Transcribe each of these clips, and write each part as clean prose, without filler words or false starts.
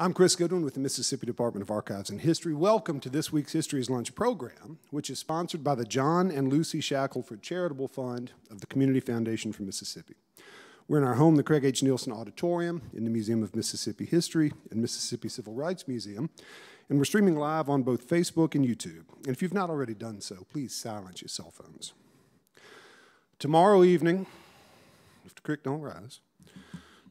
I'm Chris Goodwin with the Mississippi Department of Archives and History. Welcome to this week's History Is Lunch program, which is sponsored by the John and Lucy Shackleford Charitable Fund of the Community Foundation for Mississippi. We're in our home, the Craig H. Nielsen Auditorium, in the Museum of Mississippi History and Mississippi Civil Rights Museum, and we're streaming live on both Facebook and YouTube. And if you've not already done so, please silence your cell phones. Tomorrow evening, if the creek don't rise,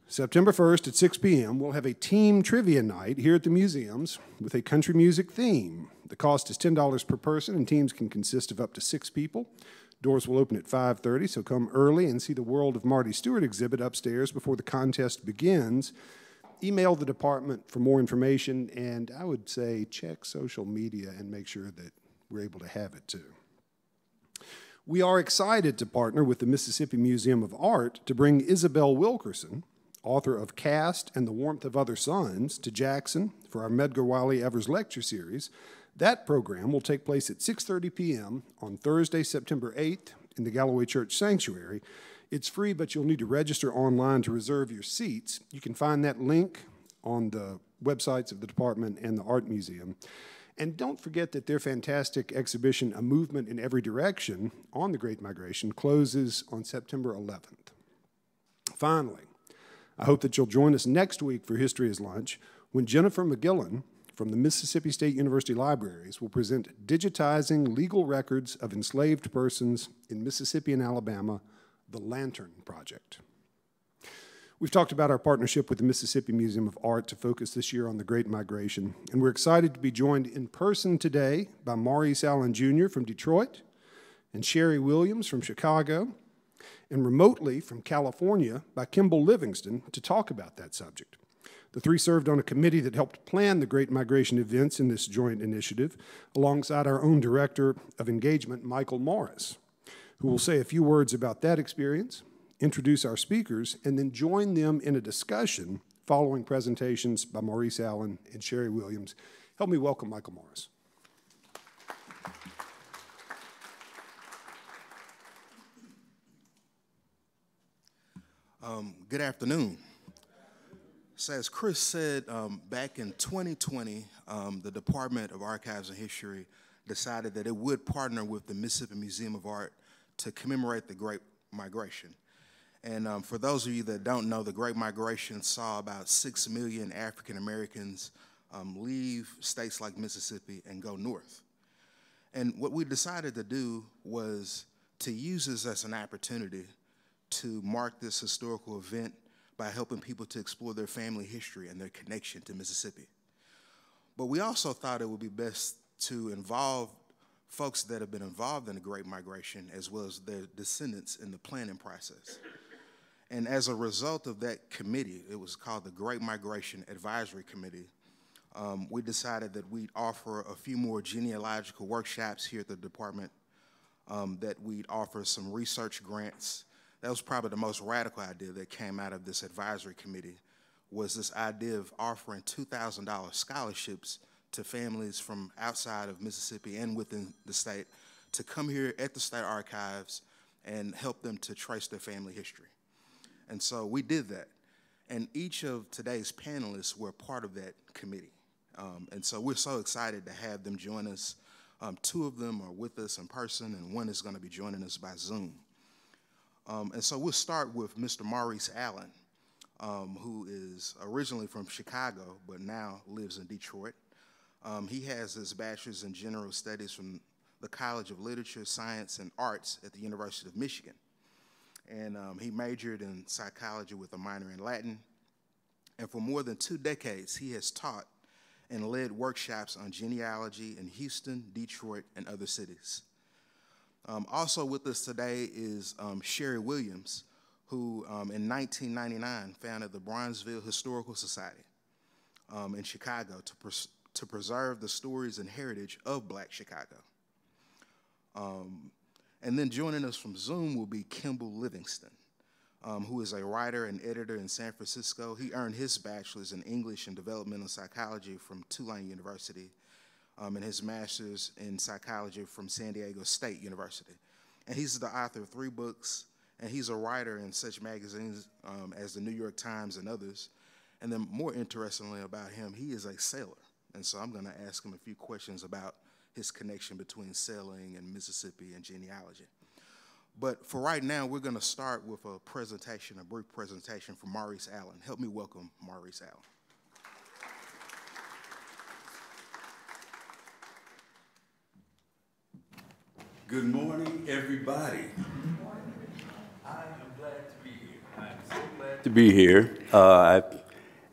September 1st at 6 p.m., we'll have a team trivia night here at the museums with a country music theme. The cost is $10 per person, and teams can consist of up to 6 people. Doors will open at 5:30, so come early and see the World of Marty Stuart exhibit upstairs before the contest begins. Email the department for more information, and I would say check social media and make sure that we're able to have it, too. We are excited to partner with the Mississippi Museum of Art to bring Isabel Wilkerson, author of Caste and The Warmth of Other Suns, to Jackson for our Medgar Wiley Evers Lecture Series. That program will take place at 6:30 p.m. on Thursday, September 8th in the Galloway Church Sanctuary. It's free, but you'll need to register online to reserve your seats. You can find that link on the websites of the department and the Art Museum. And don't forget that their fantastic exhibition, A Movement in Every Direction, on the Great Migration, closes on September 11th. Finally, I hope that you'll join us next week for History Is Lunch, when Jennifer McGillen from the Mississippi State University Libraries will present Digitizing Legal Records of Enslaved Persons in Mississippi and Alabama, The Lantern Project. We've talked about our partnership with the Mississippi Museum of Art to focus this year on the Great Migration, and we're excited to be joined in person today by Maurice Allen Jr. from Detroit and Sherry Williams from Chicago, and remotely from California by Kimball Livingston to talk about that subject. The three served on a committee that helped plan the Great Migration events in this joint initiative alongside our own Director of Engagement, Michael Morris, who will say a few words about that experience, introduce our speakers, and then join them in a discussion following presentations by Maurice Allen and Sherry Williams. Help me welcome Michael Morris. Good afternoon. So as Chris said, back in 2020, the Department of Archives and History decided that it would partner with the Mississippi Museum of Art to commemorate the Great Migration. And for those of you that don't know, the Great Migration saw about 6 million African Americans leave states like Mississippi and go north. And what we decided to do was to use this as an opportunity to mark this historical event by helping people to explore their family history and their connection to Mississippi. But we also thought it would be best to involve folks that have been involved in the Great Migration as well as their descendants in the planning process. And as a result of that committee, it was called the Great Migration Advisory Committee, we decided that we'd offer a few more genealogical workshops here at the department, that we'd offer some research grants. That was probably the most radical idea that came out of this advisory committee, was this idea of offering $2,000 scholarships to families from outside of Mississippi and within the state to come here at the state archives and help them to trace their family history. And so we did that. And each of today's panelists were part of that committee. And so we're so excited to have them join us. Two of them are with us in person, and one is going to be joining us by Zoom. And so we'll start with Mr. Maurice Allen, who is originally from Chicago, but now lives in Detroit. He has his bachelor's in general studies from the College of Literature, Science, and Arts at the University of Michigan. And he majored in psychology with a minor in Latin. And for more than 2 decades, he has taught and led workshops on genealogy in Houston, Detroit, and other cities. Also with us today is Sherry Williams, who in 1999 founded the Bronzeville Historical Society in Chicago to preserve the stories and heritage of Black Chicago. And then joining us from Zoom will be Kimball Livingston, who is a writer and editor in San Francisco. He earned his bachelor's in English and developmental psychology from Tulane University, and his master's in psychology from San Diego State University. And he's the author of 3 books, and he's a writer in such magazines as the New York Times and others. And then more interestingly about him, he is a sailor. And so I'm gonna ask him a few questions about his connection between sailing and Mississippi and genealogy. But for right now, we're gonna start with a presentation, a brief presentation from Maurice Allen. Help me welcome Maurice Allen. Good morning, everybody. Good morning. I am glad to be here. I'm so glad to be here. I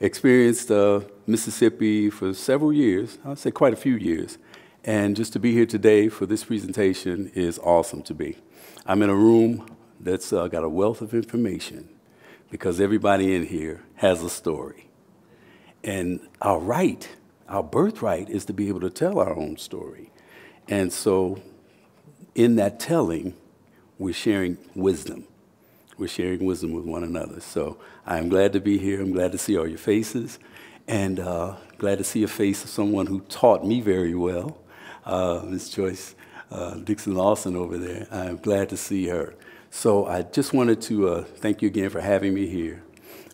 experienced Mississippi for several years, I'd say quite a few years, and just to be here today for this presentation is awesome to be. I'm in a room that's got a wealth of information because everybody in here has a story. And our right, our birthright, is to be able to tell our own story. And so, in that telling, we're sharing wisdom. We're sharing wisdom with one another. So I'm glad to be here. I'm glad to see all your faces. And glad to see a face of someone who taught me very well, Ms. Joyce Dixon Lawson over there. I'm glad to see her. So I just wanted to thank you again for having me here.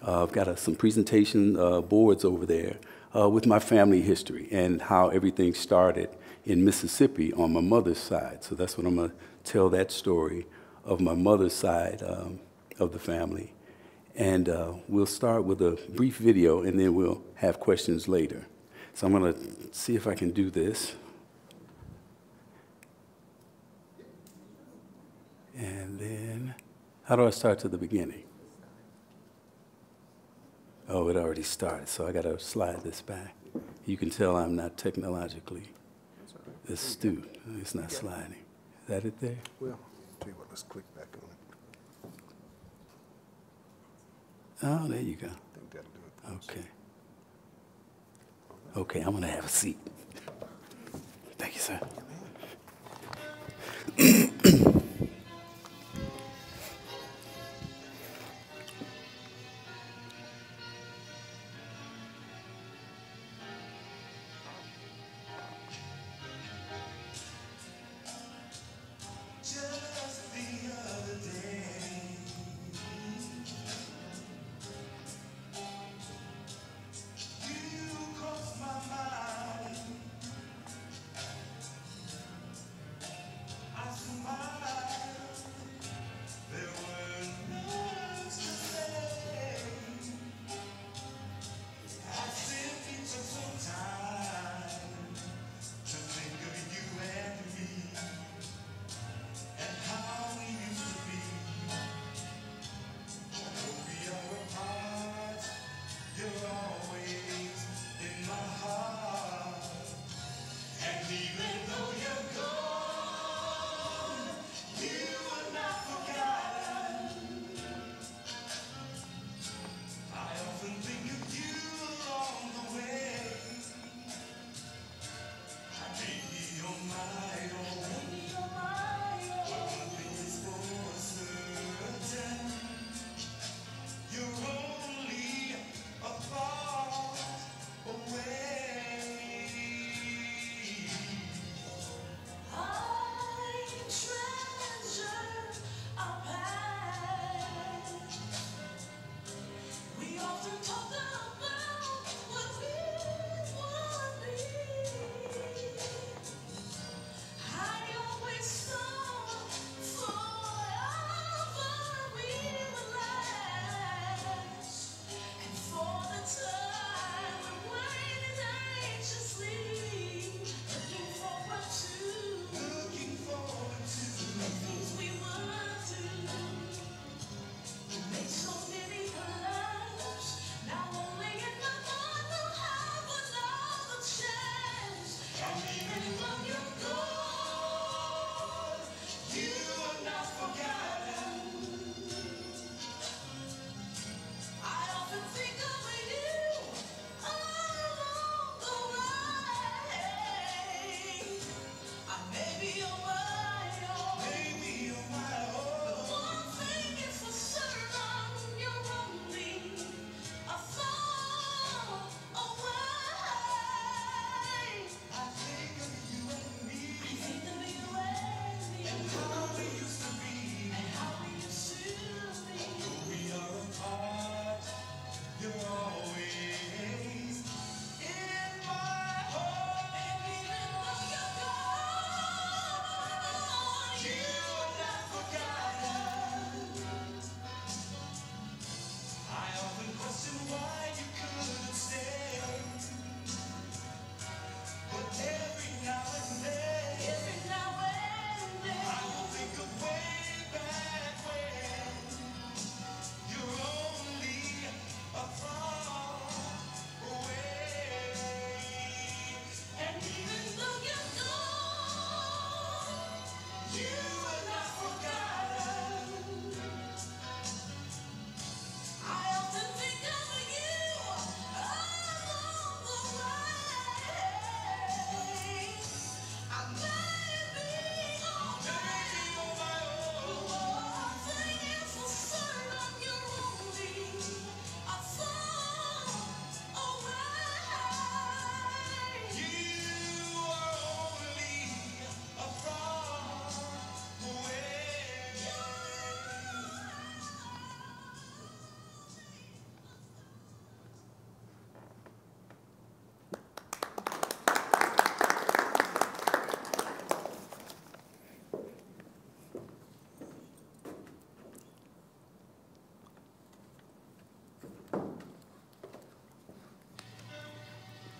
I've got some presentation boards over there with my family history and how everything started in Mississippi on my mother's side. So that's what I'm going to tell, that story of my mother's side of the family. And we'll start with a brief video and then we'll have questions later. So I'm going to see if I can do this. And then, how do I start to the beginning? Oh, it already started, so I got to slide this back. You can tell I'm not technologically astute. It's not sliding. Is that it there? Well, I'll tell you what, let's click back on it. Oh, there you go. I think that'll do it. Okay. Okay, I'm going to have a seat. Thank you, sir.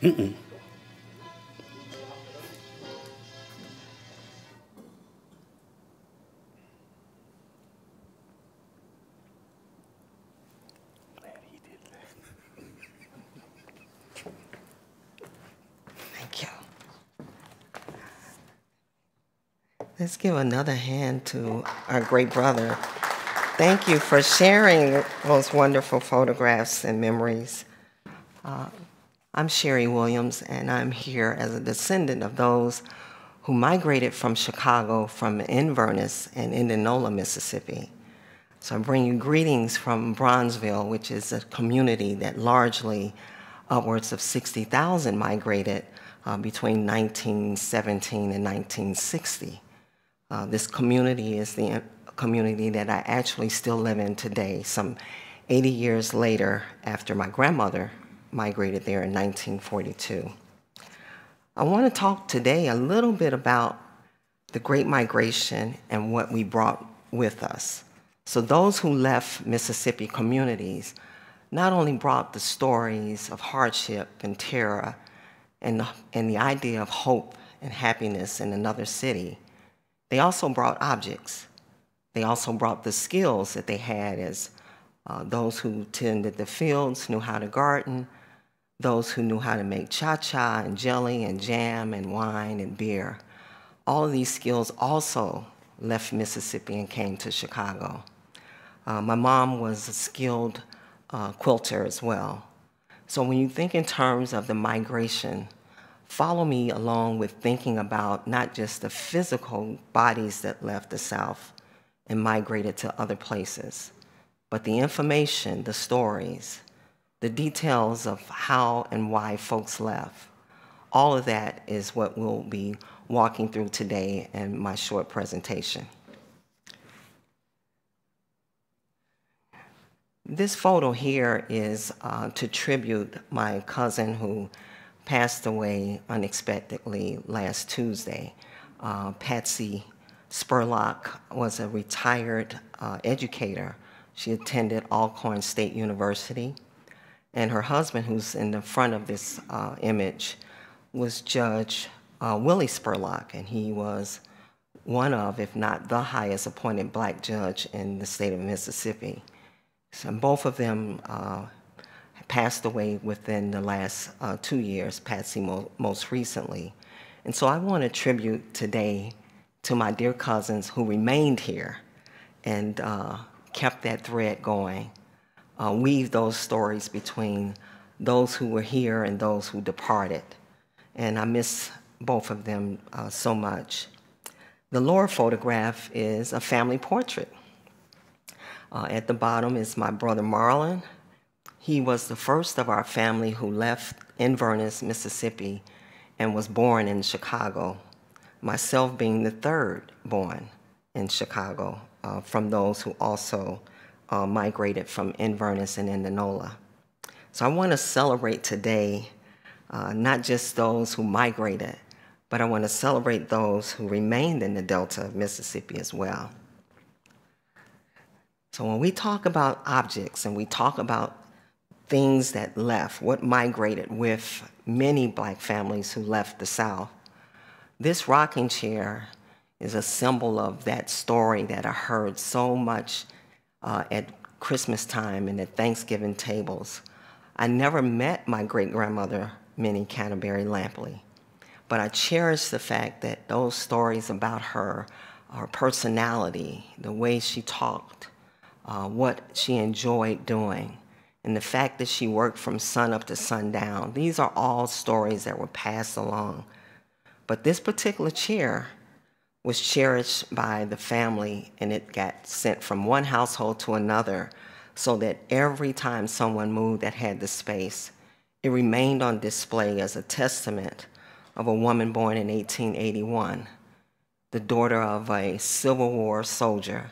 Mm-mm. Let's give another hand to our great brother. Thank you for sharing those wonderful photographs and memories. I'm Sherry Williams, and I'm here as a descendant of those who migrated from Chicago, from Inverness and Indianola, Mississippi. So I bring you greetings from Bronzeville, which is a community that largely upwards of 60,000 migrated between 1917 and 1960. This community is the community that I actually still live in today, some 80 years later after my grandmother migrated there in 1942. I want to talk today a little bit about the Great Migration and what we brought with us. So those who left Mississippi communities not only brought the stories of hardship and terror and the idea of hope and happiness in another city, they also brought objects. They also brought the skills that they had as those who tended the fields knew how to garden, those who knew how to make cha-cha and jelly and jam and wine and beer. All of these skills also left Mississippi and came to Chicago. My mom was a skilled quilter as well. So when you think in terms of the migration, follow me along with thinking about not just the physical bodies that left the South and migrated to other places, but the information, the stories, the details of how and why folks left. All of that is what we'll be walking through today in my short presentation. This photo here is to tribute my cousin who passed away unexpectedly last Tuesday. Patsy Spurlock was a retired educator. She attended Alcorn State University, and her husband, who's in the front of this image, was Judge Willie Spurlock, and he was one of, if not the highest appointed black judge in the state of Mississippi. So both of them passed away within the last 2 years, Patsy most recently. And so I want to tribute today to my dear cousins who remained here and kept that thread going, weaved those stories between those who were here and those who departed. And I miss both of them so much. The lower photograph is a family portrait. At the bottom is my brother Marlon. He was the first of our family who left Inverness, Mississippi, and was born in Chicago, myself being the third born in Chicago from those who also migrated from Inverness and Indianola. So I want to celebrate today not just those who migrated, but I want to celebrate those who remained in the Delta of Mississippi as well. So when we talk about objects and we talk about things that left, what migrated with many black families who left the South, this rocking chair is a symbol of that story that I heard so much at Christmas time and at Thanksgiving tables. I never met my great-grandmother, Minnie Canterbury-Lampley, but I cherish the fact that those stories about her personality, the way she talked, what she enjoyed doing, and the fact that she worked from sun up to sundown. These are all stories that were passed along. But this particular chair was cherished by the family, and it got sent from one household to another so that every time someone moved that had the space, it remained on display as a testament of a woman born in 1881, the daughter of a Civil War soldier.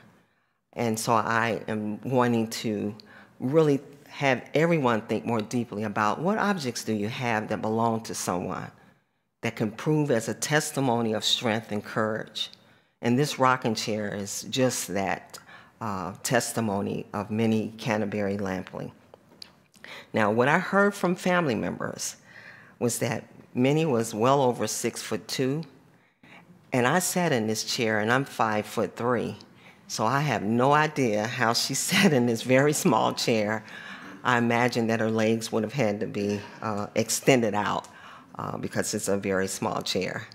And so I am wanting to really have everyone think more deeply about what objects do you have that belong to someone that can prove as a testimony of strength and courage. And this rocking chair is just that testimony of Minnie Canterbury-Lampley. Now, what I heard from family members was that Minnie was well over 6'2", and I sat in this chair, and I'm 5'3", so I have no idea how she sat in this very small chair. I imagine that her legs would have had to be extended out because it's a very small chair.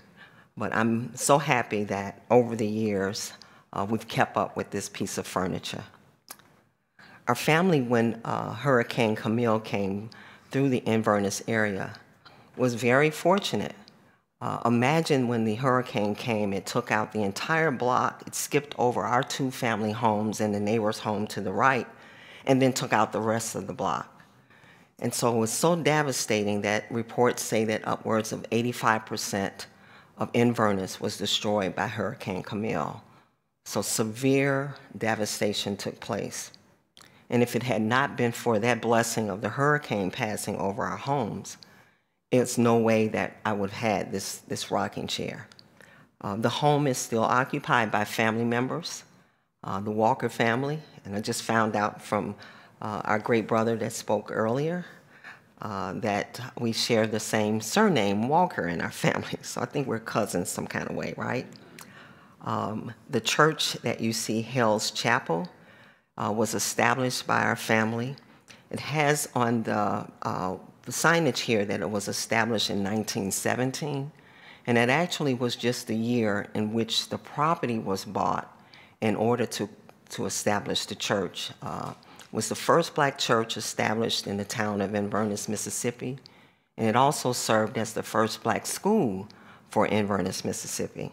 But I'm so happy that over the years, we've kept up with this piece of furniture. Our family, when Hurricane Camille came through the Inverness area, was very fortunate. Imagine when the hurricane came, it took out the entire block, it skipped over our two family homes and the neighbor's home to the right, and then took out the rest of the block. And so it was so devastating that reports say that upwards of 85% of Inverness was destroyed by Hurricane Camille. So severe devastation took place. And if it had not been for that blessing of the hurricane passing over our homes, it's no way that I would have had this rocking chair. The home is still occupied by family members, the Walker family, and I just found out from our great brother that spoke earlier that we share the same surname, Walker, in our family. So I think we're cousins some kind of way, right? The church that you see, Hell's Chapel, was established by our family. It has on the signage here that it was established in 1917, and it actually was just the year in which the property was bought in order to establish the church. It was the first black church established in the town of Inverness, Mississippi, and it also served as the first black school for Inverness, Mississippi.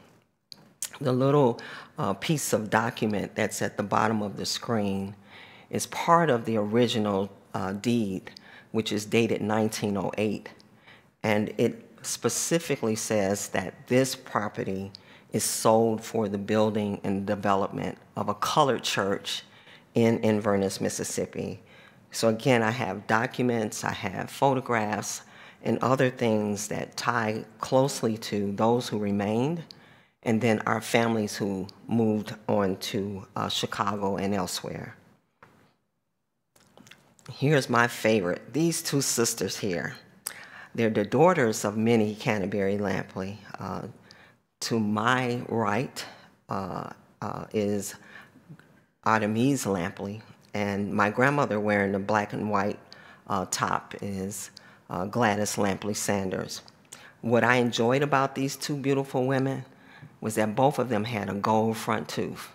The little piece of document that's at the bottom of the screen is part of the original deed, which is dated 1908, and it specifically says that this property is sold for the building and development of a colored church in Inverness, Mississippi. So again, I have documents, I have photographs, and other things that tie closely to those who remained, and then our families who moved on to Chicago and elsewhere. Here's my favorite, these two sisters here. They're the daughters of Minnie Canterbury-Lampley. To my right is Artemise Lampley, and my grandmother wearing the black and white top is Gladys Lampley Sanders. What I enjoyed about these two beautiful women was that both of them had a gold front tooth.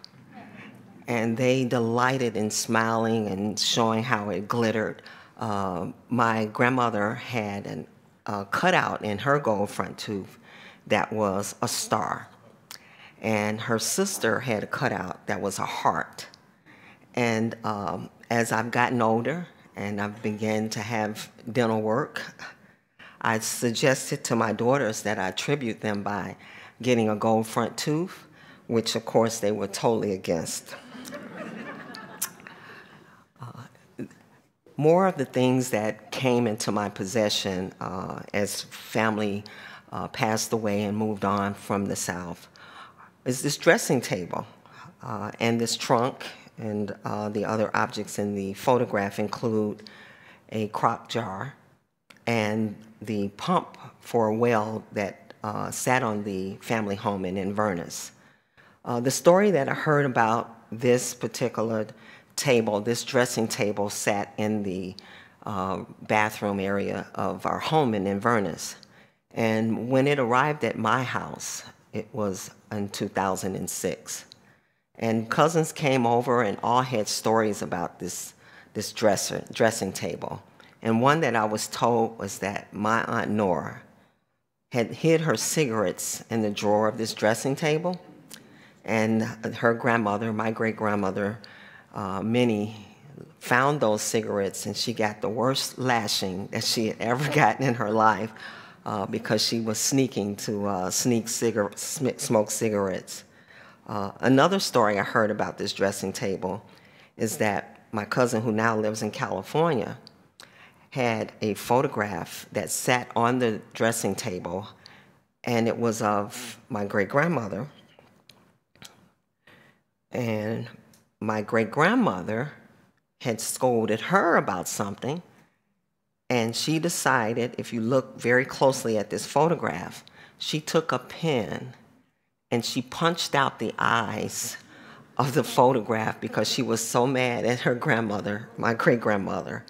And they delighted in smiling and showing how it glittered. My grandmother had a cutout in her gold front tooth that was a star. And her sister had a cutout that was a heart. And as I've gotten older and I've begun to have dental work, I suggested to my daughters that I tribute them by getting a gold front tooth, which of course they were totally against. More of the things that came into my possession as family passed away and moved on from the South is this dressing table and this trunk, and the other objects in the photograph include a crock jar and the pump for a well that sat on the family home in Inverness. The story that I heard about this particular table, this dressing table, sat in the bathroom area of our home in Inverness. And when it arrived at my house, it was in 2006. And cousins came over and all had stories about this dressing table. And one that I was told was that my Aunt Nora had hid her cigarettes in the drawer of this dressing table. And her grandmother, my great-grandmother, Minnie, found those cigarettes, and she got the worst lashing that she had ever gotten in her life because she was sneaking to smoke cigarettes. Another story I heard about this dressing table is that my cousin, who now lives in California, had a photograph that sat on the dressing table, and it was of my great-grandmother. And my great-grandmother had scolded her about something, And she decided, if you look very closely at this photograph, she took a pen and she punched out the eyes of the photograph because she was so mad at her grandmother, my great-grandmother.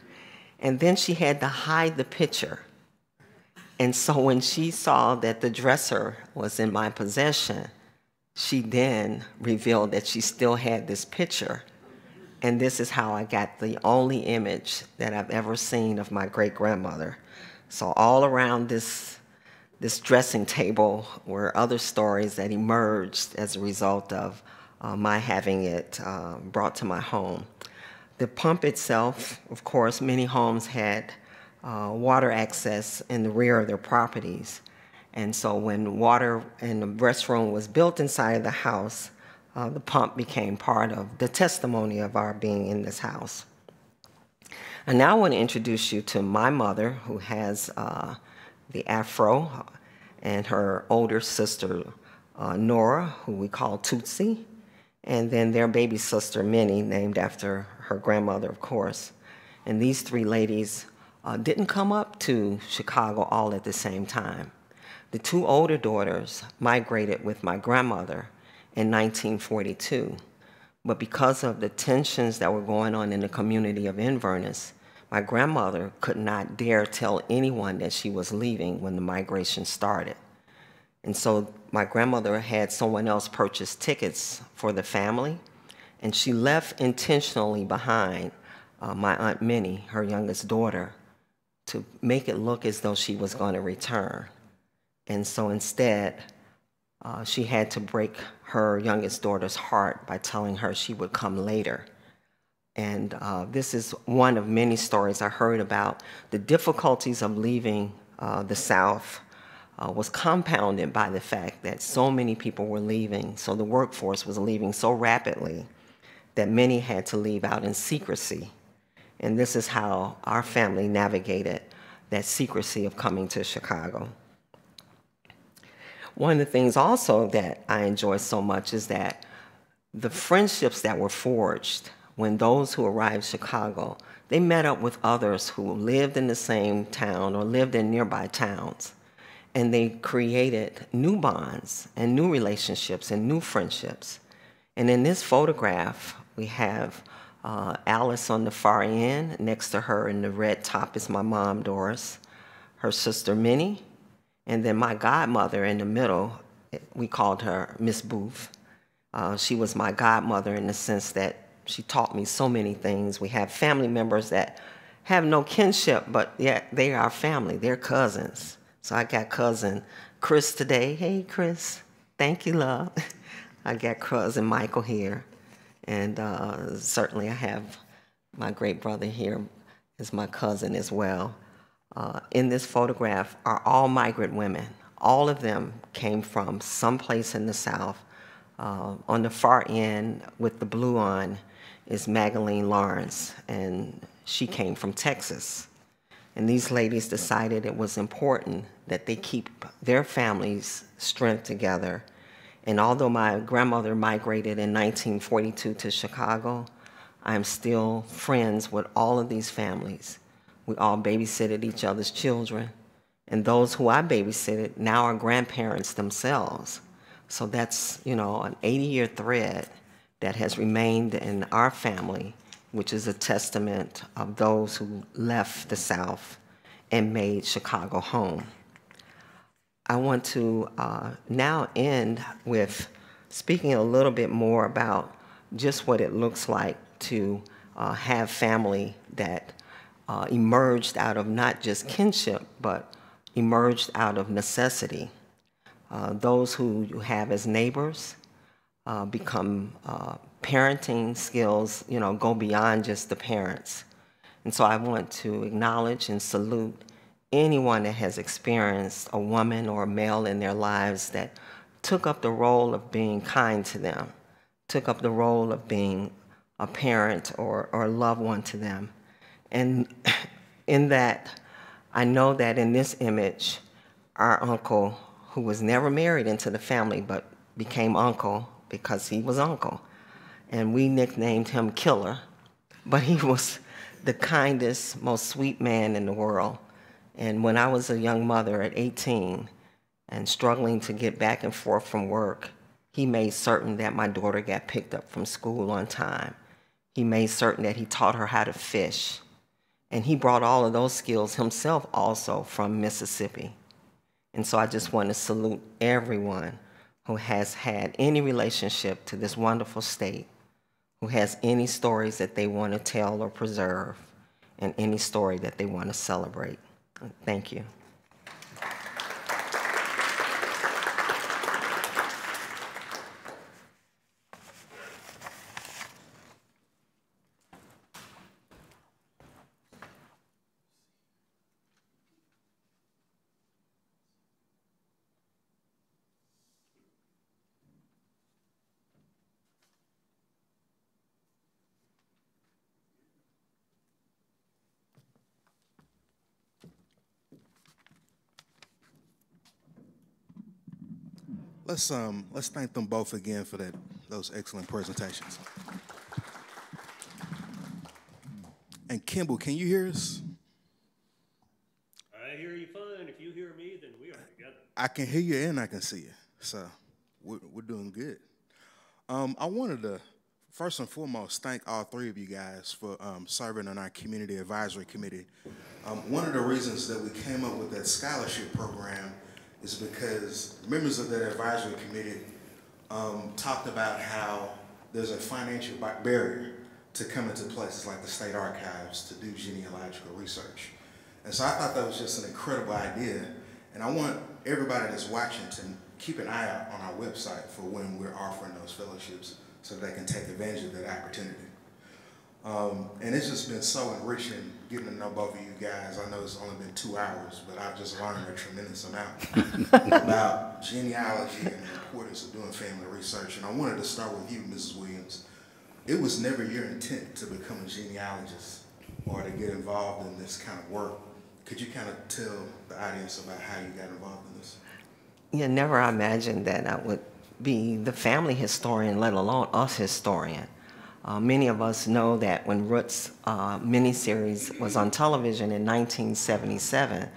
And then she had to hide the picture. And so when she saw that the dresser was in my possession, she then revealed that she still had this picture. And this is how I got the only image that I've ever seen of my great-grandmother. So all around this dressing table were other stories that emerged as a result of my having it brought to my home. The pump itself, of course, many homes had water access in the rear of their properties. And so when water in the restroom was built inside of the house, the pump became part of the testimony of our being in this house. I now want to introduce you to my mother, who has the afro, and her older sister, Nora, who we call Tootsie, and then their baby sister, Minnie, named after her grandmother, of course. And these three ladies didn't come up to Chicago all at the same time. The two older daughters migrated with my grandmother in 1942, but because of the tensions that were going on in the community of Inverness, my grandmother could not dare tell anyone that she was leaving when the migration started. And so my grandmother had someone else purchase tickets for the family, and she left intentionally behind my Aunt Minnie, her youngest daughter, to make it look as though she was going to return. And so instead, she had to break her youngest daughter's heart by telling her she would come later. And this is one of many stories I heard about. The difficulties of leaving the South was compounded by the fact that so many people were leaving, so the workforce was leaving so rapidly that many had to leave out in secrecy. And this is how our family navigated that secrecy of coming to Chicago. One of the things also that I enjoy so much is that the friendships that were forged when those who arrived in Chicago, they met up with others who lived in the same town or lived in nearby towns, and they created new bonds and new relationships and new friendships. And in this photograph, we have Alice on the far end. Next to her in the red top is my mom, Doris, her sister, Minnie, and then my godmother in the middle. We called her Miss Booth. She was my godmother in the sense that she taught me so many things. We have family members that have no kinship, but yet they are family, they're cousins. So I got cousin Chris today. Hey, Chris, thank you, love. I got cousin Michael here. And certainly I have my great brother here as my cousin as well. In this photograph are all migrant women. All of them came from someplace in the South. On the far end with the blue on is Magdalene Lawrence, and she came from Texas. And these ladies decided it was important that they keep their family's strength together. And although my grandmother migrated in 1942 to Chicago, I'm still friends with all of these families. We all babysitted each other's children, and those who I babysitted now are grandparents themselves. So that's, you know, an 80-year thread that has remained in our family, which is a testament of those who left the South and made Chicago home. I want to now end with speaking a little bit more about just what it looks like to have family that emerged out of not just kinship, but emerged out of necessity. Those who you have as neighbors become parenting skills, you know, go beyond just the parents. And so I want to acknowledge and salute anyone that has experienced a woman or a male in their lives that took up the role of being kind to them, took up the role of being a parent or a loved one to them. And in that, I know that in this image, our uncle, who was never married into the family, but became uncle because he was uncle. And we nicknamed him Killer, but he was the kindest, most sweet man in the world. And when I was a young mother at 18 and struggling to get back and forth from work, he made certain that my daughter got picked up from school on time. He made certain that he taught her how to fish. And he brought all of those skills himself also from Mississippi. And so I just want to salute everyone who has had any relationship to this wonderful state, who has any stories that they want to tell or preserve, and any story that they want to celebrate. Thank you. Let's thank them both again for those excellent presentations. And Kimball, can you hear us? I hear you fine. If you hear me, then we are together. I can hear you and I can see you, so we're doing good. I wanted to first and foremost thank all three of you guys for serving on our community advisory committee. One of the reasons that we came up with that scholarship program is because members of that advisory committee talked about how there's a financial barrier to coming to places like the state archives to do genealogical research. And so I thought that was just an incredible idea. And I want everybody that's watching to keep an eye out on our website for when we're offering those fellowships so they can take advantage of that opportunity. And it's just been so enriching getting to know both of you guys. I know it's only been 2 hours, but I've just learned a tremendous amount about genealogy and the importance of doing family research. And I wanted to start with you, Mrs. Williams. It was never your intent to become a genealogist or to get involved in this kind of work. Could you kind of tell the audience about how you got involved in this? Yeah, never imagined that I would be the family historian, let alone us historian. Many of us know that when Roots miniseries was on television in 1977,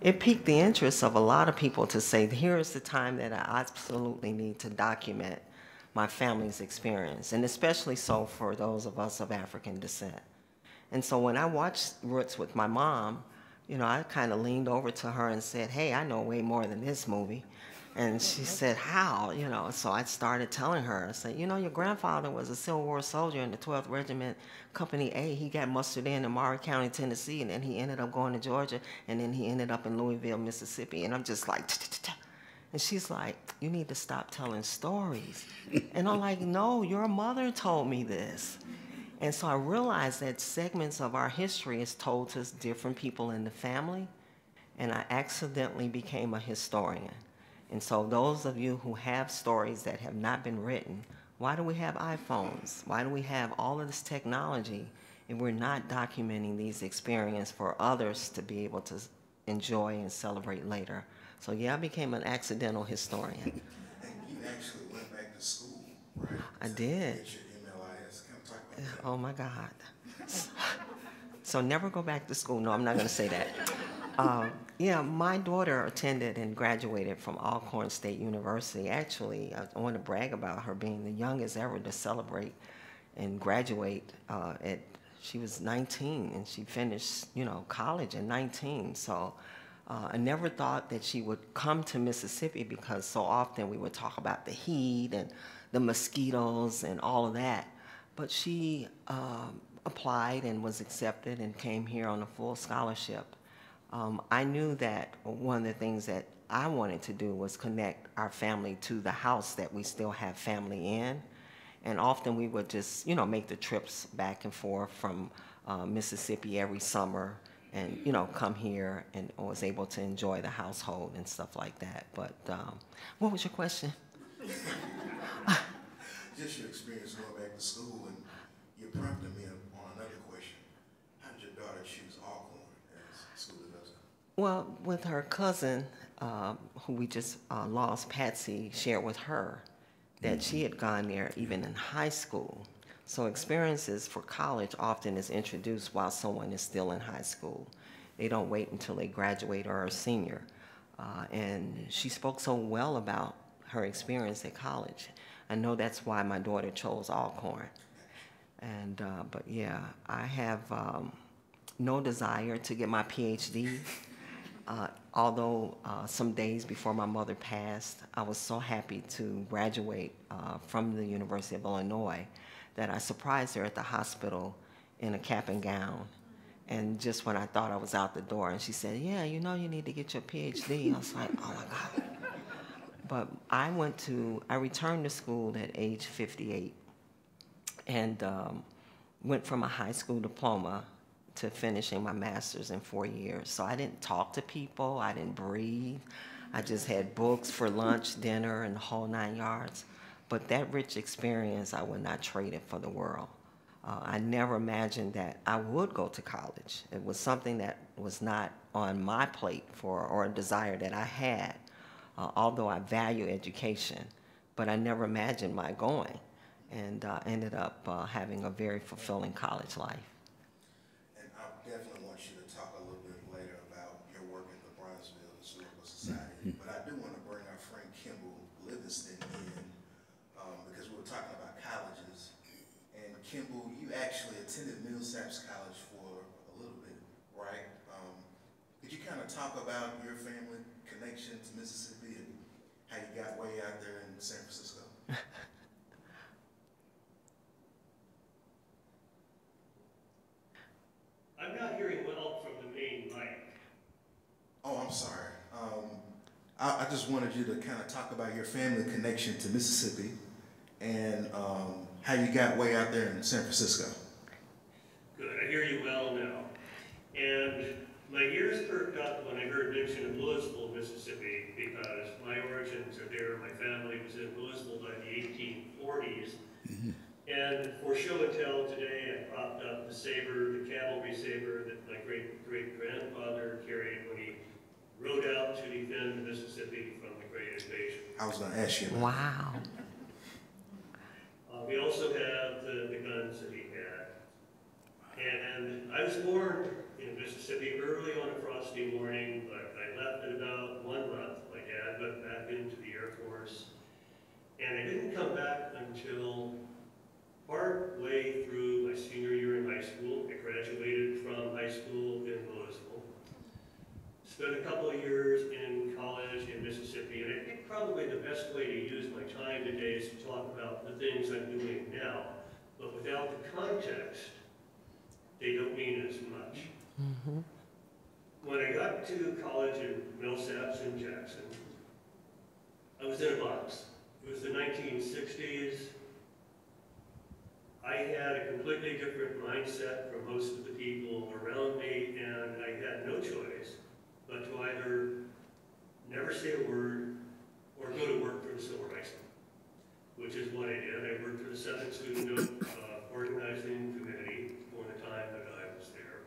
it piqued the interest of a lot of people to say, here is the time that I absolutely need to document my family's experience, and especially so for those of us of African descent. And so when I watched Roots with my mom, you know, I kind of leaned over to her and said, hey, I know way more than this movie. And she said, how? You know, so I started telling her, I said, you know, your grandfather was a Civil War soldier in the 12th Regiment, Company A. He got mustered in Maury County, Tennessee, and then he ended up going to Georgia, and then he ended up in Louisville, Mississippi. And I'm just like, t-t-t-t-t. And she's like, you need to stop telling stories. And I'm like, no, your mother told me this. And so I realized that segments of our history is told to different people in the family, and I accidentally became a historian. And so those of you who have stories that have not been written, why do we have iPhones? Why do we have all of this technology if we're not documenting these experiences for others to be able to enjoy and celebrate later? So yeah, I became an accidental historian. And you actually went back to school, right? I did. Oh my God. So never go back to school. No, I'm not going to say that. Yeah, my daughter attended and graduated from Alcorn State University. Actually, I want to brag about her being the youngest ever to celebrate and graduate. She was 19, and she finished, you know, college at 19. So I never thought that she would come to Mississippi because so often we would talk about the heat and the mosquitoes and all of that. But she applied and was accepted and came here on a full scholarship. I knew that one of the things that I wanted to do was connect our family to the house that we still have family in. And often we would just, you know, make the trips back and forth from Mississippi every summer and, you know, come here and was able to enjoy the household and stuff like that. But what was your question? Just your experience going back to school, and you prompted me on another question. How did your daughter choose Alcorn as school director? Well, with her cousin, who we just lost, Patsy shared with her that she had gone there even in high school. So experiences for college often is introduced while someone is still in high school. They don't wait until they graduate or are a senior. And she spoke so well about her experience at college. I know that's why my daughter chose Alcorn. And, but yeah, I have no desire to get my PhD. Although some days before my mother passed, I was so happy to graduate from the University of Illinois that I surprised her at the hospital in a cap and gown. And just when I thought I was out the door, and she said, yeah, you know you need to get your PhD. I was like, oh my God. But I returned to school at age 58 and went from a high school diploma to finishing my master's in 4 years. So I didn't talk to people, I didn't breathe. I just had books for lunch, dinner, and the whole 9 yards. But that rich experience, I would not trade it for the world. I never imagined that I would go to college. It was something that was not on my plate or a desire that I had, although I value education, but I never imagined my going, and ended up having a very fulfilling college life. And I definitely want you to talk a little bit later about your work at the Bronzeville Historical Society, but I do want to bring our friend Kimball Livingston in, because we were talking about colleges, and Kimball, you actually attended Millsaps College for a little bit, right? Could you kind of talk about your family connection to Mississippi and how you got way out there in San Francisco? I'm not hearing well from the main mic. Oh, I'm sorry. I just wanted you to kind of talk about your family connection to Mississippi and how you got way out there in San Francisco. Good, I hear you well now. And my ears perked up when I heard mention of Louisville, Mississippi, because my origins are there. My family was in Louisville by the 1840s. Mm-hmm. And for show and tell today, I propped up the saber, the cavalry saber that my great-great-grandfather carried when he rode out to defend Mississippi from the Great Invasion. I was going to ask you that. Wow. We also have the guns that he had. And I was born in Mississippi early on a frosty morning, but I left at about 1 month. My dad went back into the Air Force, and I didn't come back until part way through my senior year in high school. I graduated from high school in Louisville, spent a couple of years in college in Mississippi, and I think probably the best way to use my time today is to talk about the things I'm doing now, but without the context, they don't mean as much. Mm-hmm. When I got to college in Millsaps and Jackson, I was in a box. It was the 1960s. I had a completely different mindset from most of the people around me, and I had no choice but to either never say a word or go to work for the Civil Rights Museum, which is what I did. I worked for the 7th Student Organizing Committee for the time that I was there.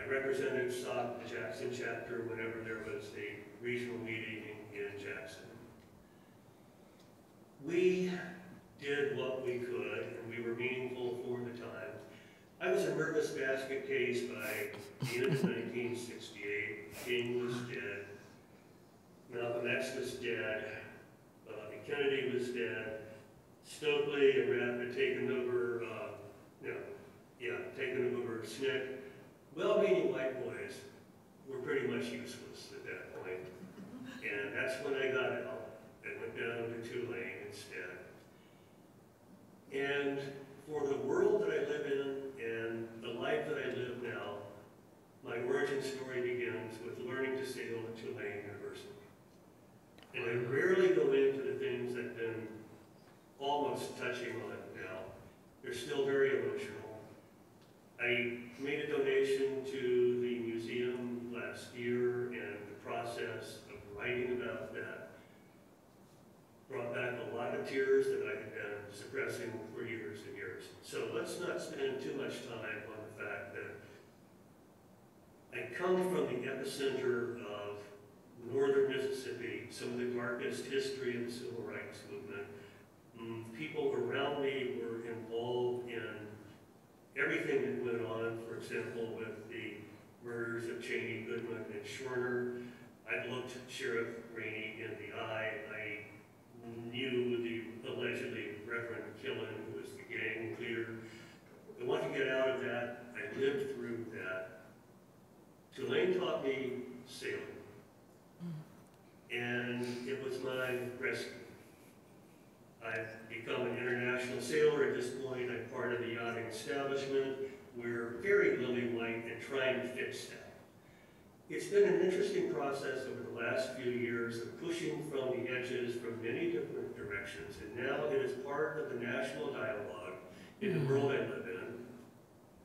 I represented SOC, the Jackson chapter, whenever there was a regional meeting in Jackson. We did what we could, and we were meaningful for the time. I was a nervous basket case by the end of 1968. King was dead. Malcolm X was dead. Bobby Kennedy was dead. Stokely and Rapp had taken over, taken over SNCC. Well-meaning white boys were pretty much useless at that point. And that's when I got out and went down to Tulane instead. And for the world that I live in and the life that I live now, my origin story begins with learning to sail at Tulane University. And I rarely go into the things I've been almost touching on now. They're still very emotional. I made a donation to the museum last year, and the process of writing about that brought back a lot of tears that I had been suppressing for years and years. So let's not spend too much time on the fact that I come from the epicenter of northern Mississippi, some of the darkest history of the Civil Rights Movement. People around me were involved everything that went on, for example, with the murders of Cheney, Goodwin, and Schwerner. I looked Sheriff Rainey in the eye. I knew the allegedly Reverend Killen, who was the gang leader. I want to get out of that. I lived through that. Tulane taught me sailing. And it was my rescue. I've become an international sailor at this point. I'm part of the yachting establishment. We're very lily-white and trying to fix that. It's been an interesting process over the last few years of pushing from the edges from many different directions, and now it is part of the national dialogue in the world I live in,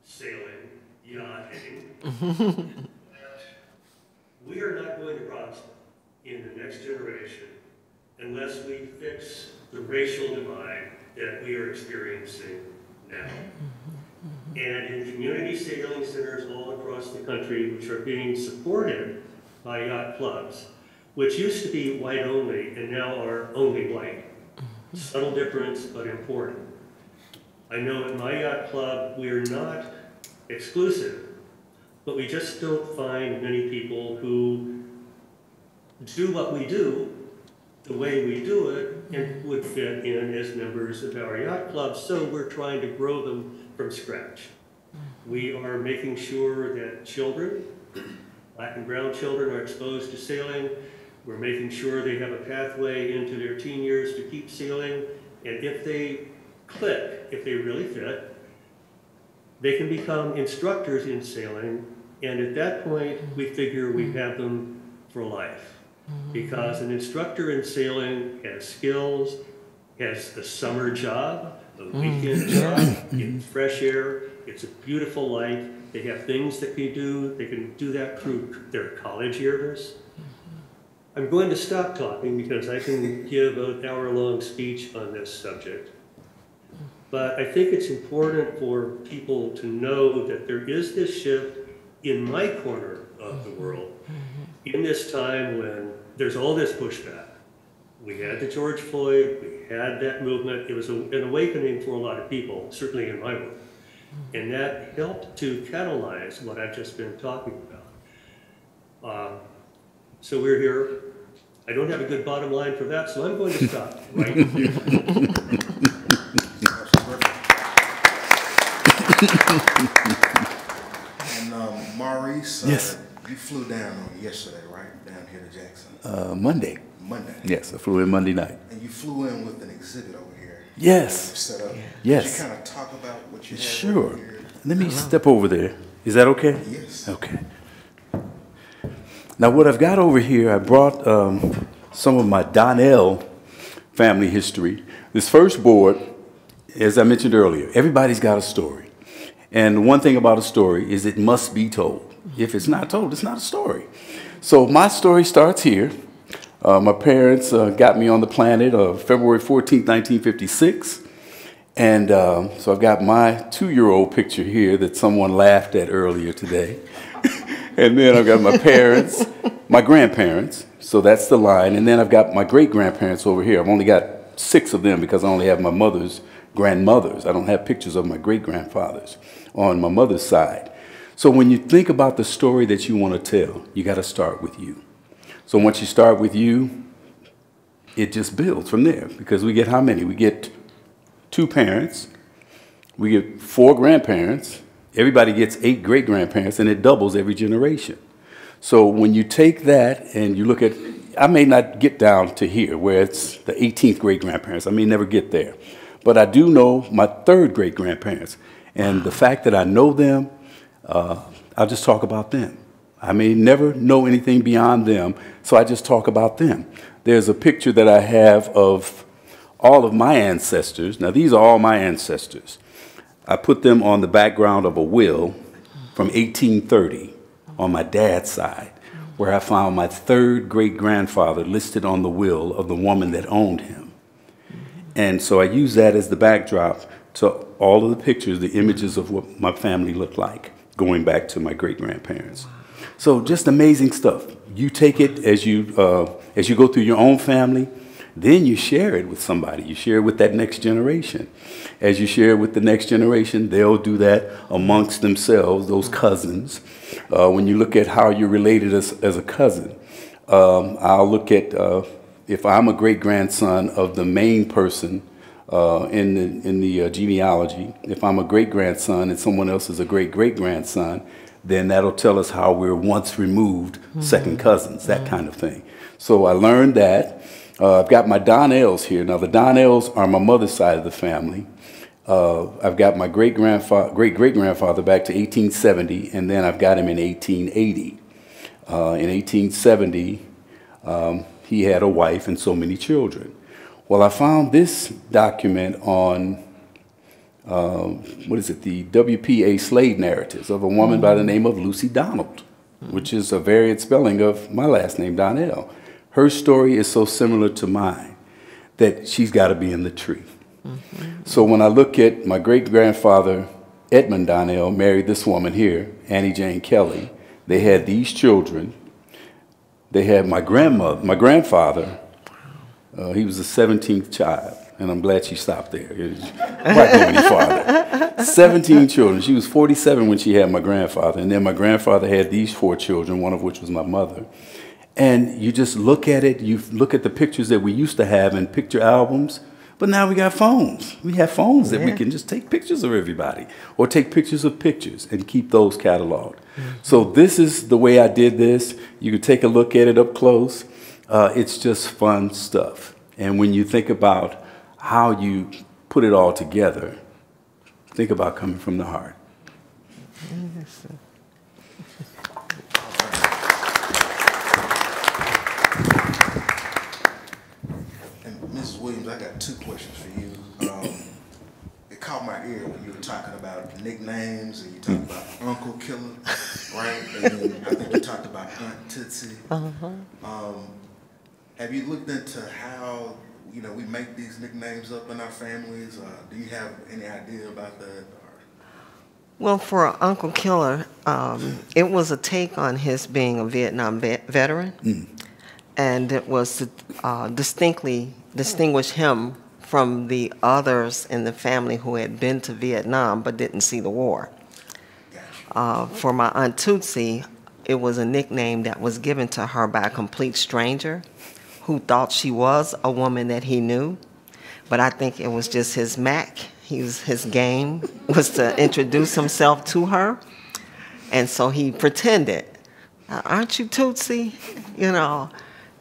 sailing, yachting. We are not going to prosper in the next generation unless we fix the racial divide that we are experiencing now. And in community sailing centers all across the country, which are being supported by yacht clubs, which used to be white only and now are only white. Subtle difference, but important. I know at my yacht club, we are not exclusive, but we just don't find many people who do what we do the way we do it and would fit in as members of our yacht club, so we're trying to grow them from scratch. We are making sure that children, black and brown children, are exposed to sailing. We're making sure they have a pathway into their teen years to keep sailing. And if they click, if they really fit, they can become instructors in sailing. And at that point, we figure we have them for life. Because an instructor in sailing has skills, has a summer job, a weekend job, gets fresh air, it's a beautiful life. They have things that they can do that through their college years. I'm going to stop talking because I can give an hour-long speech on this subject. But I think it's important for people to know that there is this shift in my corner of the world. In this time when there's all this pushback, we had the George Floyd, we had that movement. It was an awakening for a lot of people, certainly in my work. And that helped to catalyze what I've just been talking about. So we're here. I don't have a good bottom line for that, so I'm going to stop right here. And Maurice, yes. You flew down yesterday, right? Down here to Jackson. Monday. Monday. Yes, I flew in Monday night. And you flew in with an exhibit over here. Yes. Set up. Yes. Could you kind of talk about what you had? Sure. Over here? Let me step over there. Is that okay? Yes. Okay. Now, what I've got over here, I brought some of my Donnell family history. This first board, as I mentioned earlier, everybody's got a story. And one thing about a story is it must be told. If it's not told, it's not a story. So my story starts here. My parents got me on the planet February 14, 1956. And so I've got my 2-year-old picture here that someone laughed at earlier today. And then I've got my parents, my grandparents. So that's the line. And then I've got my great-grandparents over here. I've only got 6 of them because I only have my mother's grandmothers. I don't have pictures of my great-grandfathers on my mother's side. So when you think about the story that you want to tell, you got to start with you. So once you start with you, it just builds from there. Because we get how many? We get 2 parents. We get 4 grandparents. Everybody gets 8 great-grandparents, and it doubles every generation. So when you take that and you look at, I may not get down to here where it's the 18th great-grandparents. I may never get there. But I do know my 3rd great-grandparents. And the fact that I know them, I'll just talk about them. I may never know anything beyond them, so I just talk about them. There's a picture that I have of all of my ancestors. Now, these are all my ancestors. I put them on the background of a will from 1830 on my dad's side, where I found my 3rd great-grandfather listed on the will of the woman that owned him. And so I use that as the backdrop to all of the pictures, the images of what my family looked like, going back to my great-grandparents. So just amazing stuff. You take it as you go through your own family, Then you share it with somebody. You share it with that next generation. As you share it with the next generation, they'll do that amongst themselves, those cousins. When you look at how you're related as a cousin, I'll look at if I'm a great-grandson of the main person in the genealogy, if I'm a great-grandson and someone else is a great-great-grandson, then that'll tell us how we're once removed, second cousins, that kind of thing. So I learned that. I've got my Donnells here. Now, the Donnells are my mother's side of the family. I've got my great-great-grandfather back to 1870, and then I've got him in 1880. In 1870, he had a wife and so many children. Well, I found this document on, the WPA slave narratives of a woman by the name of Lucy Donald, which is a variant spelling of my last name, Donnell. Her story is so similar to mine that she's got to be in the tree. So when I look at my great-grandfather, Edmund Donnell, married this woman here, Annie Jane Kelly. They had these children. They had my grandmother, my grandfather. He was the 17th child, and I'm glad she stopped there. It might go any farther. 17 children. She was 47 when she had my grandfather, and then my grandfather had these 4 children, one of which was my mother. And you just look at it. You look at the pictures that we used to have in picture albums, but now we got phones. We have phones that we can just take pictures of everybody, or take pictures of pictures and keep those cataloged. So this is the way I did this. You can take a look at it up close. It's just fun stuff. And when you think about how you put it all together, think about coming from the heart. And Mrs. Williams, I got 2 questions for you. It caught my ear when you were talking about nicknames, and you talked about Uncle Killer, right? And then I think you talked about Aunt Tootsie. Have you looked into how, you know, we make these nicknames up in our families? Do you have any idea about that? Well, for Uncle Killer, it was a take on his being a Vietnam veteran, and it was to distinguish him from the others in the family who had been to Vietnam but didn't see the war. For my Aunt Tootsie, it was a nickname that was given to her by a complete stranger who thought she was a woman that he knew, but I think it was just his Mac. His game was to introduce himself to her, and so he pretended, "Aren't you Tootsie?" You know,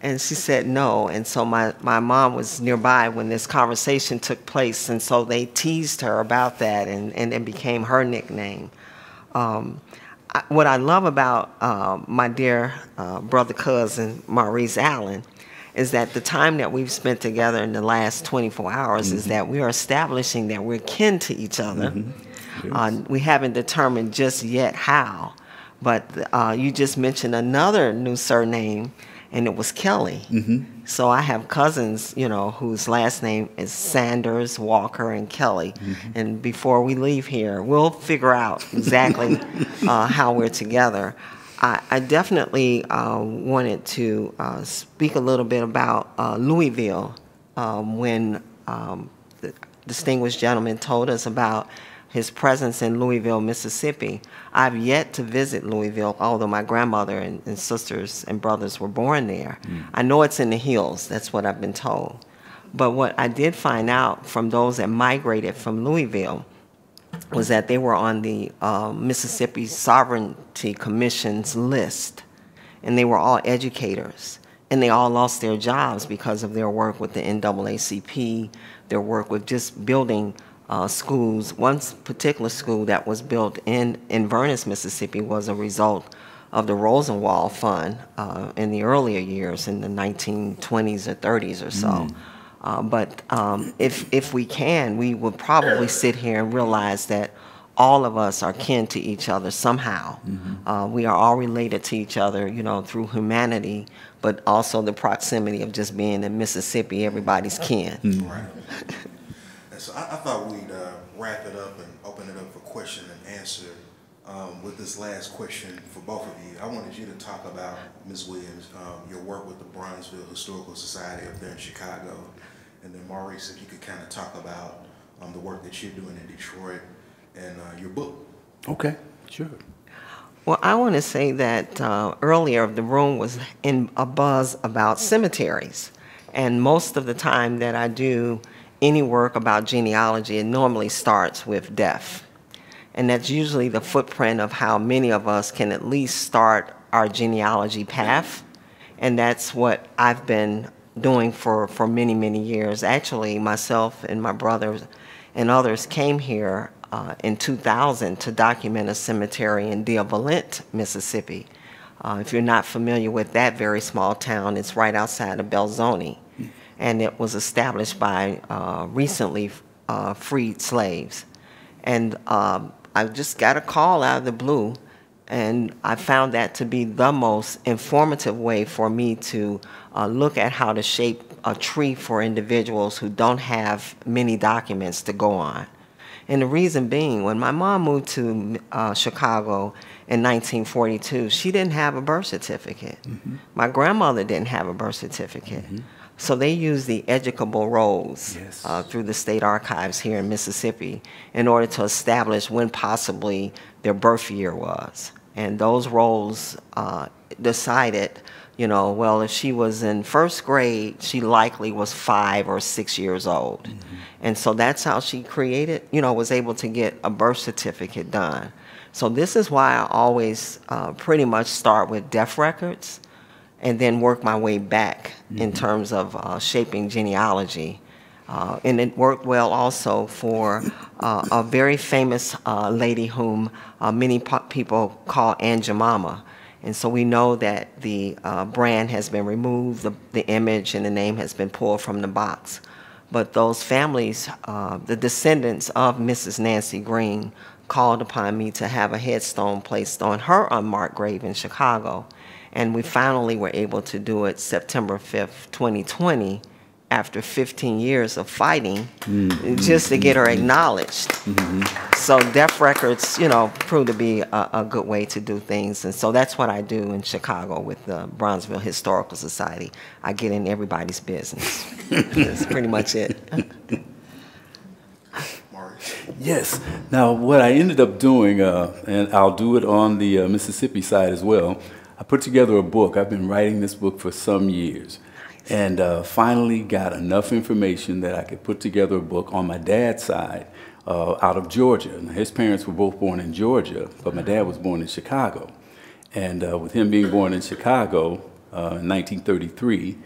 and she said no, and so my mom was nearby when this conversation took place, and so they teased her about that, and it became her nickname. What I love about my dear brother cousin, Maurice Allen, is that the time that we've spent together in the last 24 hours is that we are establishing that we're kin to each other. Yes. We haven't determined just yet how, but you just mentioned another new surname, and it was Kelly. So I have cousins, you know, whose last name is Sanders, Walker, and Kelly. And before we leave here, we'll figure out exactly how we're together. I definitely wanted to speak a little bit about Louisville when the distinguished gentleman told us about his presence in Louisville, Mississippi. I've yet to visit Louisville, although my grandmother and sisters and brothers were born there. I know it's in the hills. That's what I've been told. But what I did find out from those that migrated from Louisville was that they were on the Mississippi Sovereignty Commission's list, and they were all educators, and they all lost their jobs because of their work with the NAACP, their work with just building schools. One particular school that was built in Inverness, Mississippi, was a result of the Rosenwald Fund in the earlier years, in the 1920s or 30s or so. But if we can, we will probably sit here and realize that all of us are kin to each other somehow. We are all related to each other, you know, through humanity, but also the proximity of just being in Mississippi. Everybody's kin. Right. And so I thought we'd wrap it up and open it up for question and answer. with this last question for both of you. I wanted you to talk about, Ms. Williams, your work with the Bronzeville Historical Society up there in Chicago. And then Maurice, if you could kind of talk about the work that you're doing in Detroit and your book. Okay, sure. Well, I want to say that earlier the room was in a buzz about cemeteries. And most of the time that I do any work about genealogy, it normally starts with death. And that's usually the footprint of how many of us can at least start our genealogy path. And that's what I've been doing for many, many years. Actually, myself and my brothers and others came here in 2000 to document a cemetery in Deer Valente, Mississippi. If you're not familiar with that very small town, it's right outside of Belzoni. And it was established by recently freed slaves. And I just got a call out of the blue, and I found that to be the most informative way for me to look at how to shape a tree for individuals who don't have many documents to go on. And the reason being, when my mom moved to Chicago in 1942, she didn't have a birth certificate. Mm-hmm. My grandmother didn't have a birth certificate. Mm-hmm. So they use the educable rolls, yes, through the state archives here in Mississippi in order to establish when possibly their birth year was. And those rolls decided, you know, well, if she was in first grade, she likely was 5 or 6 years old. Mm-hmm. And so that's how she created, you know, was able to get a birth certificate done. So this is why I always pretty much start with death records and then work my way back, mm-hmm, in terms of shaping genealogy. And it worked well also for a very famous lady whom many people call Aunt Jemima. And so we know that the brand has been removed, the image and the name has been pulled from the box. But those families, the descendants of Mrs. Nancy Green, called upon me to have a headstone placed on her unmarked grave in Chicago. And we finally were able to do it September 5th, 2020, after 15 years of fighting, mm-hmm, just to get her acknowledged. Mm-hmm. So death records, you know, proved to be a good way to do things. And so that's what I do in Chicago with the Bronzeville Historical Society. I get in everybody's business. That's pretty much it. Yes. Now, what I ended up doing, and I'll do it on the Mississippi side as well, I put together a book. I've been writing this book for some years, and finally got enough information that I could put together a book on my dad's side out of Georgia. Now, his parents were both born in Georgia, but my dad was born in Chicago. And with him being born in Chicago in 1933,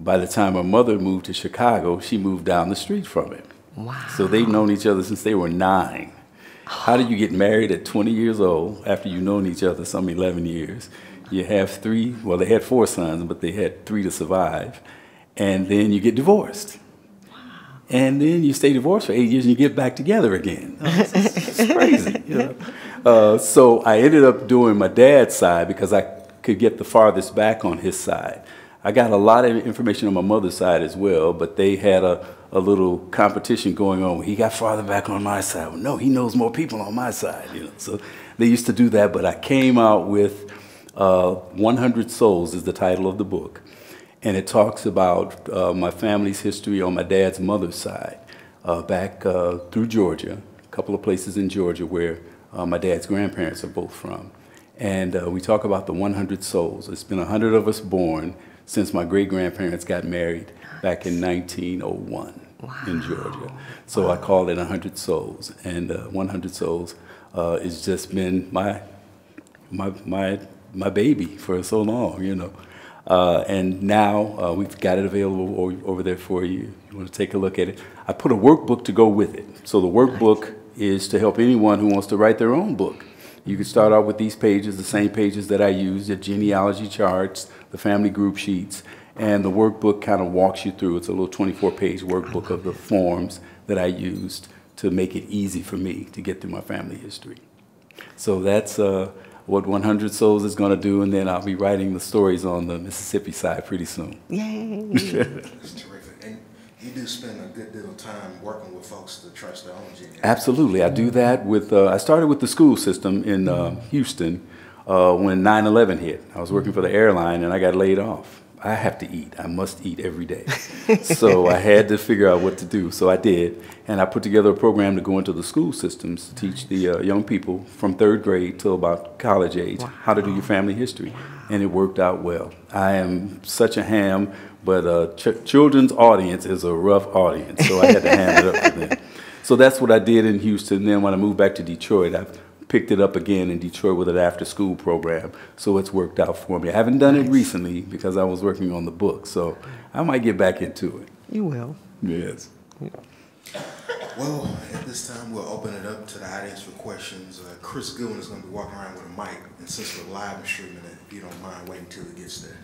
by the time my mother moved to Chicago, she moved down the street from it. Wow. So they've known each other since they were 9. How do you get married at 20 years old after you've known each other some 11 years? You have 3, well, they had 4 sons, but they had 3 to survive. And then you get divorced. Wow. And then you stay divorced for 8 years and you get back together again. Oh, it's crazy. You know? So I ended up doing my dad's side because I could get the farthest back on his side. I got a lot of information on my mother's side as well, but they had a little competition going on. He got farther back on my side. Well, no, he knows more people on my side. You know? So they used to do that, but I came out with 100 Souls is the title of the book, and it talks about my family's history on my dad's mother's side, back through Georgia, a couple of places in Georgia where my dad's grandparents are both from. And we talk about the 100 souls. It's been 100 of us born since my great-grandparents got married back in 1901, wow, in Georgia. So wow, I call it 100 Souls, and 100 Souls has just been my baby for so long, you know. And now we've got it available over there for you. You want to take a look at it. I put a workbook to go with it. So the workbook is to help anyone who wants to write their own book. You can start out with these pages, the same pages that I use, the genealogy charts, the family group sheets, and the workbook kind of walks you through. It's a little 24-page workbook of the forms that I used to make it easy for me to get through my family history. So that's what 100 Souls is going to do, and then I'll be writing the stories on the Mississippi side pretty soon. Yay! That's terrific. And You do spend a good deal of time working with folks to trust their own genius. Absolutely. I do that with, I started with the school system in Houston when 9/11 hit. I was working for the airline and I got laid off. I have to eat. I must eat every day. So I had to figure out what to do. So I did. And I put together a program to go into the school systems to teach the young people from 3rd grade till about college age how to do your family history. And it worked out well. I am such a ham, but a children's audience is a rough audience. So I had to ham it up for them. So that's what I did in Houston. Then when I moved back to Detroit, I picked it up again in Detroit with an after-school program, so it's worked out for me. I haven't done it recently because I was working on the book, so I might get back into it. You will. Yes. Yeah. Well, at this time, we'll open it up to the audience for questions. Chris Goodwin is going to be walking around with a mic, and since we're live and streaming it, if you don't mind waiting until it gets there,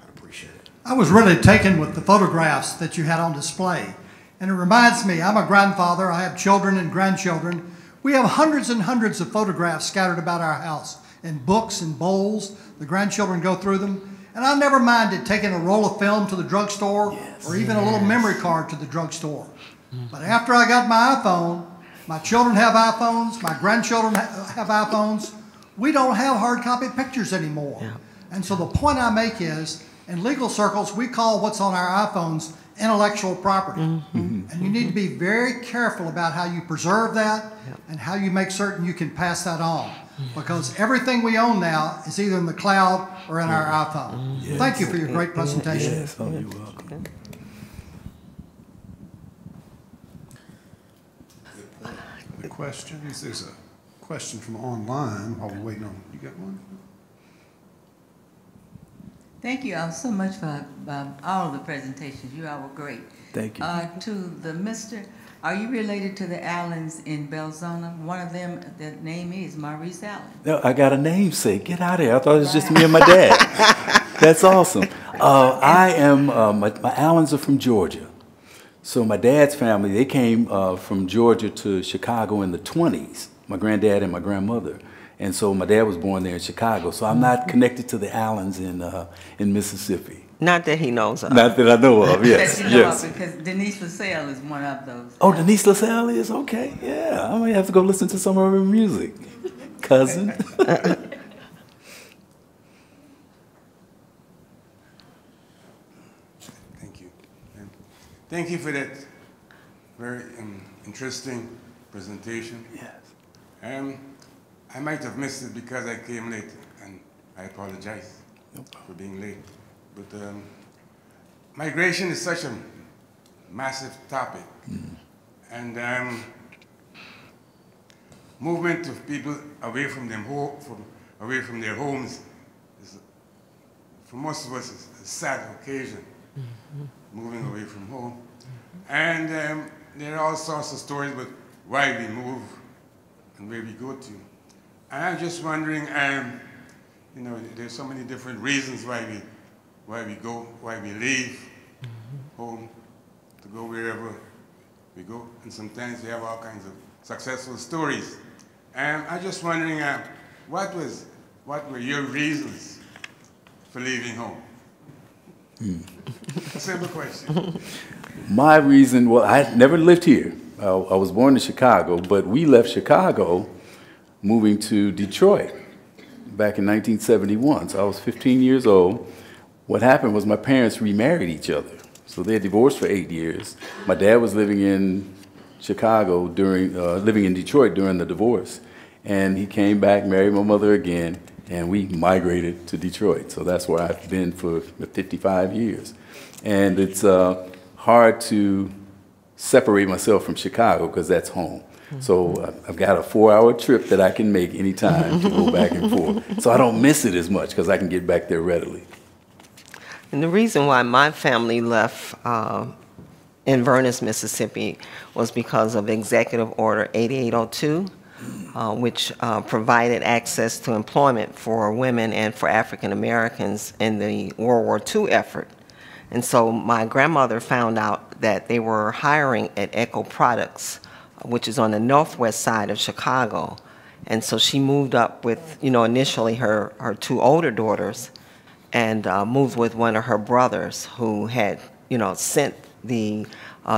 I'd appreciate it. I was really taken with the photographs that you had on display, and it reminds me, I'm a grandfather, I have children and grandchildren. We have hundreds and hundreds of photographs scattered about our house in books and bowls. The grandchildren go through them. And I never minded taking a roll of film to the drugstore or even a little memory card to the drugstore. But after I got my iPhone, my children have iPhones, my grandchildren have iPhones. We don't have hard copy pictures anymore. Yeah. And so the point I make is, in legal circles, we call what's on our iPhones intellectual property. And you need to be very careful about how you preserve that and how you make certain you can pass that on. Because everything we own now is either in the cloud or in our iPhone. Yes. Thank you for your great presentation. Yes. Oh, you're welcome. The questions, there's a question from online while we're waiting on, you got one? Thank you all so much for all of the presentations. You all were great. Thank you. To the Mr., are you related to the Allens in Belzona? One of them, the name is Maurice Allen. No, I got a namesake. Get out of here. I thought it was just me and my dad. That's awesome. I am, my Allens are from Georgia. So my dad's family, they came from Georgia to Chicago in the 20s, my granddad and my grandmother. And so my dad was born there in Chicago. So I'm not connected to the Allens in Mississippi. Not that he knows of. Not that I know of, yes. That you know of, because Denise LaSalle is one of those. Oh, Denise LaSalle is? Okay, yeah. I might have to go listen to some of her music. Cousin. Thank you. Thank you for that very interesting presentation. Yes. I might have missed it because I came late, and I apologize for being late. But migration is such a massive topic, and movement of people away from them, away from their homes, is, for most of us, a sad occasion. Moving away from home, and there are all sorts of stories about why we move and where we go to. I'm just wondering, you know, there's so many different reasons why we leave home to go wherever we go, and sometimes we have all kinds of successful stories. And I'm just wondering, what were your reasons for leaving home? Simple question. My reason, well, I never lived here. I was born in Chicago, but we left Chicago, moving to Detroit back in 1971. So I was 15 years old. What happened was my parents remarried each other. So they divorced for 8 years. My dad was living in Chicago during, living in Detroit during the divorce. And he came back, married my mother again, and we migrated to Detroit. So that's where I've been for 55 years. And it's hard to separate myself from Chicago because that's home. So I've got a 4-hour trip that I can make any time to go back and forth. So I don't miss it as much because I can get back there readily. And the reason why my family left Inverness, Mississippi, was because of Executive Order 8802, which provided access to employment for women and for African Americans in the World War II effort. And so my grandmother found out that they were hiring at Echo Products, which is on the northwest side of Chicago. And so she moved up with, you know, initially her two older daughters and moved with one of her brothers who had, you know, sent the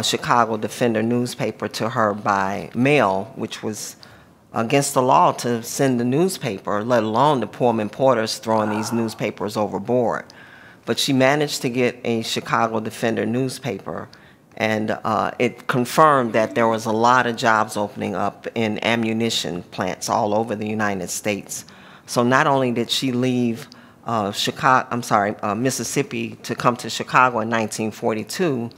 Chicago Defender newspaper to her by mail, which was against the law to send the newspaper, let alone the Pullman porters throwing these newspapers overboard. But she managed to get a Chicago Defender newspaper, and it confirmed that there was a lot of jobs opening up in ammunition plants all over the United States. So not only did she leave Mississippi to come to Chicago in 1942,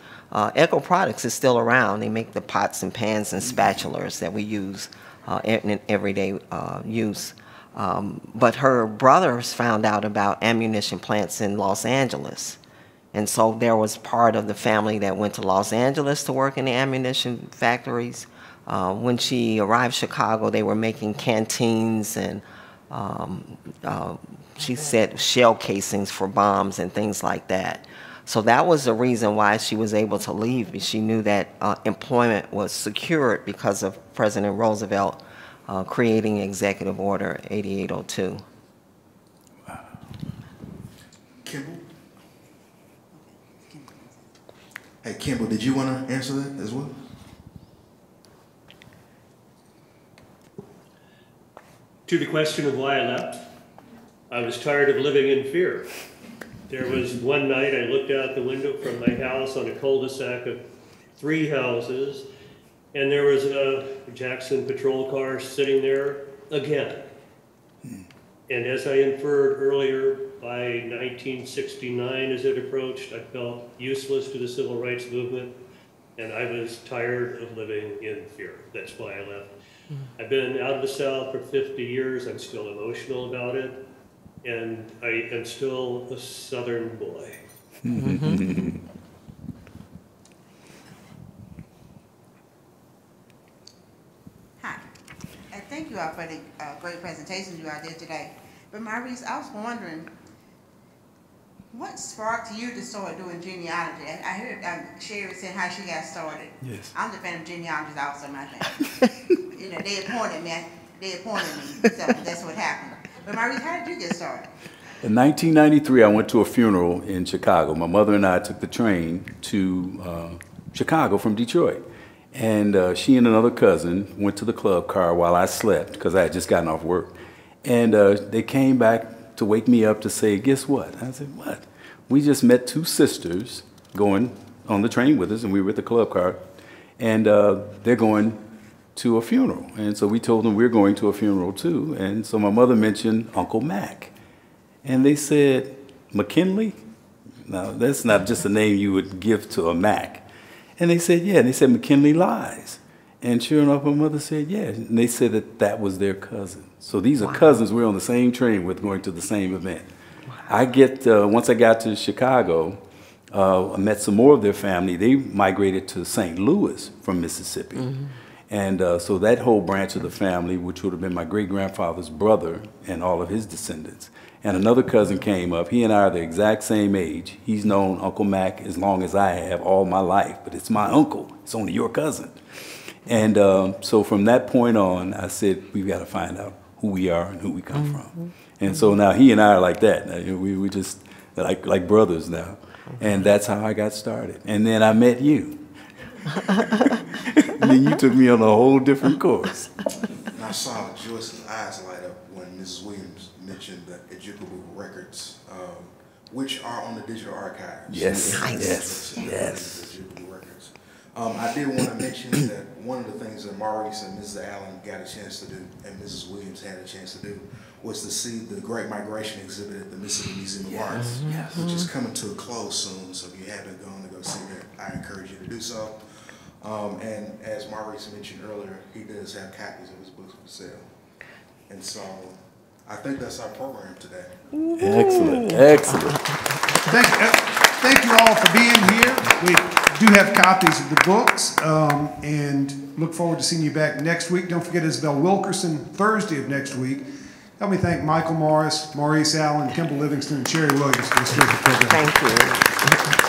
Echo Products is still around. They make the pots and pans and spatulas that we use in everyday use. But her brothers found out about ammunition plants in Los Angeles. And so there was part of the family that went to Los Angeles to work in the ammunition factories. When she arrived in Chicago, they were making canteens and she said shell casings for bombs and things like that. So that was the reason why she was able to leave. She knew that employment was secured because of President Roosevelt creating Executive Order 8802. Wow. Kimball? Hey, Kimball, did you want to answer that as well? To the question of why I left, I was tired of living in fear. There was one night I looked out the window from my house on a cul-de-sac of three houses, and there was a Jackson patrol car sitting there again. And as I inferred earlier, by 1969 as it approached, I felt useless to the civil rights movement, and I was tired of living in fear. That's why I left. I've been out of the South for 50 years. I'm still emotional about it. And I am still a Southern boy. Mm-hmm. Hi, and thank you all for the great presentation you all did today. But Maurice, I was wondering, what sparked you to start doing genealogy? I heard Sherry said how she got started. Yes. I'm the fan of genealogists also, my family. You know, they appointed me. So that's what happened. But Maurice, how did you get started? In 1993, I went to a funeral in Chicago. My mother and I took the train to Chicago from Detroit. And she and another cousin went to the club car while I slept, because I had just gotten off work. And they came back to wake me up to say, guess what? I said, what? We just met two sisters going on the train with us, and we were at the club car. And they're going to a funeral. And so we told them we're going to a funeral too. And so my mother mentioned Uncle Mac. And they said, McKinley? Now that's not just a name you would give to a Mac. And they said, yeah. And they said, McKinley lies. And sure enough, my mother said, yeah. And they said that that was their cousin. So these are cousins we're on the same train with going to the same event. Wow. I get, once I got to Chicago, I met some more of their family. They migrated to St. Louis from Mississippi. Mm-hmm. And so that whole branch of the family, which would have been my great-grandfather's brother and all of his descendants. And another cousin came up. He and I are the exact same age. He's known Uncle Mac as long as I have all my life, but it's my uncle. It's only your cousin. And so from that point on, I said, we've got to find out who we are and who we come from. And so now he and I are like that. We just like brothers now. And that's how I got started. And then I met you. And then you took me on a whole different course. And I saw Joyce's eyes light up when Mrs. Williams mentioned the educable records, which are on the digital archives. Yes, yes, yes. Records. I did want to mention that one of the things that Maurice and Mrs. Allen got a chance to do, and Mrs. Williams had a chance to do, was to see the Great Migration exhibit at the Mississippi Museum of Art, which is coming to a close soon. So if you haven't gone to go see that, I encourage you to do so. And as Maurice mentioned earlier, he does have copies of his books for sale. And so I think that's our program today. Ooh. Excellent, excellent. Thank you all for being here. We do have copies of the books and look forward to seeing you back next week. Don't forget Isabel Wilkerson, Thursday of next week. Help me thank Michael Morris, Maurice Allen, Kimball Livingston, and Sherry Williams for this program. Thank you.